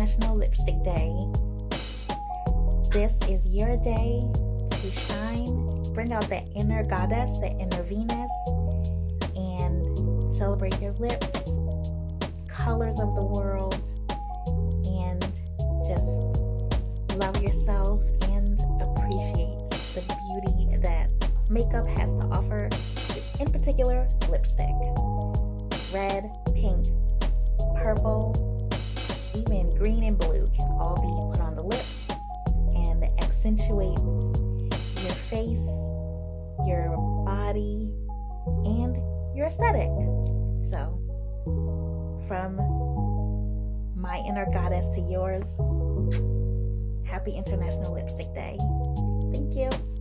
International Lipstick Day. This is your day to shine, bring out that inner goddess, that inner Venus, and celebrate your lips, colors of the world, and just love yourself and appreciate the beauty that makeup has to offer, in particular lipstick. Red, pink, purple, even green and blue can all be put on the lips and accentuate your face, your body, and your aesthetic. So, from my inner goddess to yours, happy International Lipstick Day. Thank you.